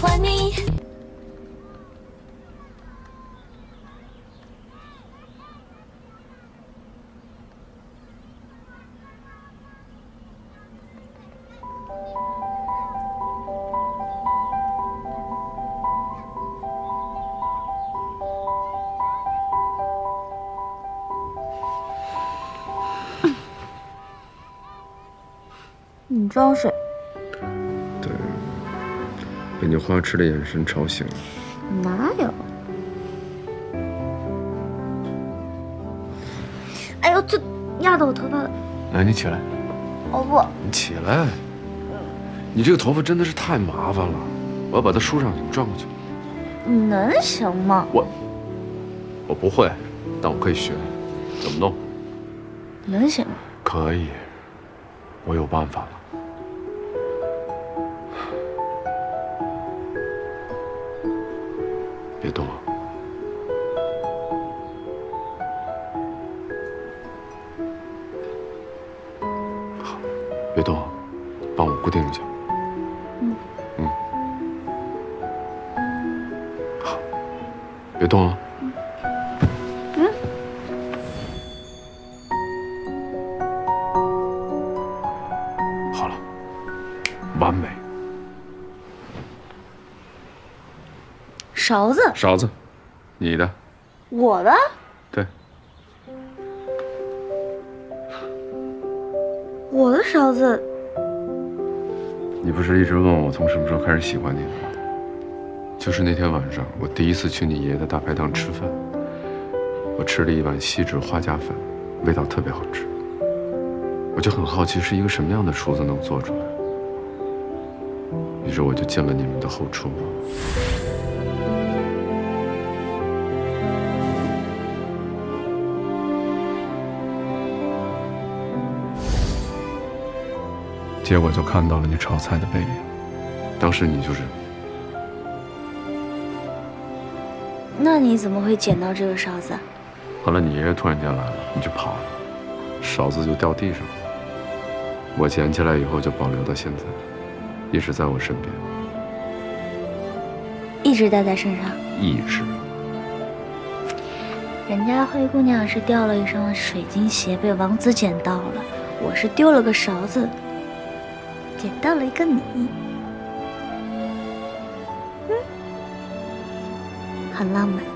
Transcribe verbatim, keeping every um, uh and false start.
欢你。你装睡。 被你花痴的眼神吵醒了，哪有？哎呦，这压到我头发了！哎，你起来。哦不，你起来。你这个头发真的是太麻烦了，我要把它梳上去，转过去。你能行吗？我，我不会，但我可以学。怎么弄？能行吗？可以，我有办法了。 别动啊！好，别动啊，帮我固定一下。嗯。嗯。好，别动啊。 勺子，勺子，你的，我的，对，我的勺子。你不是一直问我从什么时候开始喜欢你的吗？就是那天晚上，我第一次去你爷爷的大排档吃饭，我吃了一碗锡纸花甲粉，味道特别好吃。我就很好奇，是一个什么样的厨子能做出来。于是我就进了你们的后厨。 结果就看到了你炒菜的背影，当时你就是。那你怎么会捡到这个勺子？后来你爷爷突然间来了，你就跑了，勺子就掉地上了。我捡起来以后就保留到现在，一直在我身边，一直带在身上，一直。人家灰姑娘是掉了一双水晶鞋被王子捡到了，我是丢了个勺子。 捡到了一个你，嗯，很浪漫。